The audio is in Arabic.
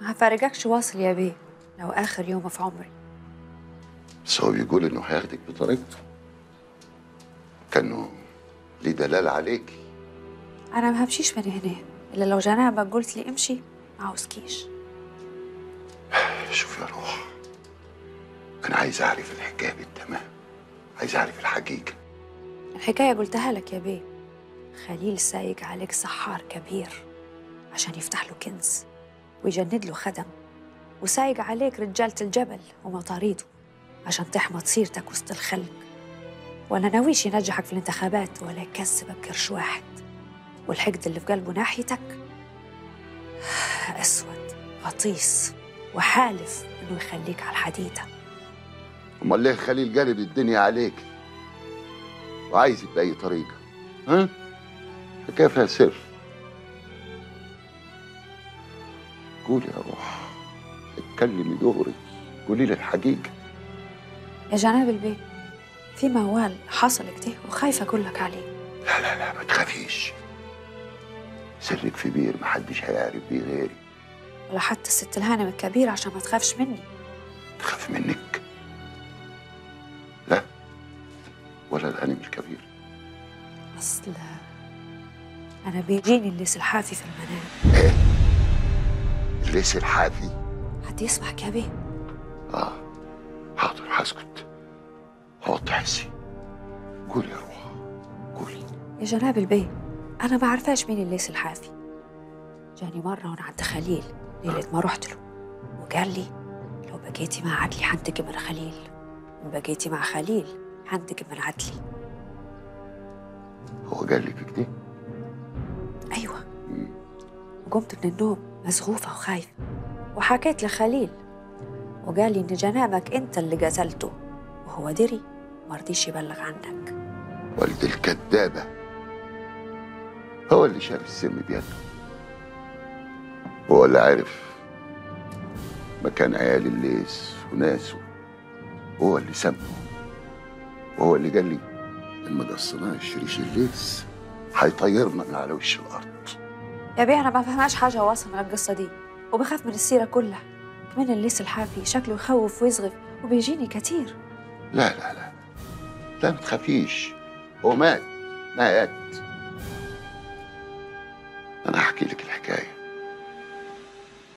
ما هفارجكش واصل يا بيه، لو آخر يوم في عمري. بس هو بيقول إنه هياخدك بطريقته، كأنه ليه دلالة عليكي. أنا ما همشيش من هنا إلا لو جنابك قلت لي امشي، ما عاوزكيش. شوفي يا روح، أنا عايز أعرف الحكاية بالتمام، عايز أعرف الحقيقة. الحكاية قلتها لك يا بيه، خليل سايق عليك سحار كبير عشان يفتح له كنز ويجند له خدم، وسايق عليك رجالة الجبل ومطاريده عشان تحمط سيرتك وسط الخلق. وأنا ناويش ينجحك في الانتخابات ولا يكسبك قرش واحد، والحقد اللي في قلبه ناحيتك أسود غطيس وحالف إنه يخليك على الحديدة. أمال ليه خليل جالب الدنيا عليك وعايزك بأي طريقة؟ ها؟ حكاية فيها سر. قولي يا روح، اتكلمي دغري، قولي لي الحقيقة. يا جناب البيه، في موال حصل كده وخايفة أقول لك عليه. لا لا لا ما تخافيش، سرك في بير محدش هيعرف بيه غيري، ولا حتى الست الهانم الكبيرة عشان ما تخافش مني. تخاف منك؟ لا، ولا الهانم الكبير. أصل أنا بيجيني الليث الحافي في المنام. إيه؟ الليث الحافي؟ حد يسمعك يا بيه؟ آه حاضر، هسكت، هوطي حسي. قولي يا روحة، قولي. يا جناب البيه، أنا ما عرفاش مين الليث الحافي. جاني مرة وأنا عند خليل ليلة ما رحت له، وقال لي لو بقيتي مع عدلي حنتك من خليل، وبقيتي مع خليل حنتك من عدلي. هو قال لي كده؟ أيوة. وقمت من النوم مسغوفة وخايفة، وحكيت لخليل وقال لي إن جنابك أنت اللي قتلته، وهو دري مرضيش يبلغ عنك. والد الكذابة، هو اللي شاف السم بيده، هو اللي عارف مكان عيال الليث وناسه، هو اللي سمه، وهو اللي قال لي ان ما قصناش ريش الليث هيطيرنا من على وش الارض. يا بيه انا ما فهماش حاجه واصل من القصه دي، وبخاف من السيره كلها، كمان الليث الحافي شكله يخوف ويزغف وبيجيني كتير. لا لا لا لا ما تخافيش، هو مات. أنا هحكي لك الحكاية.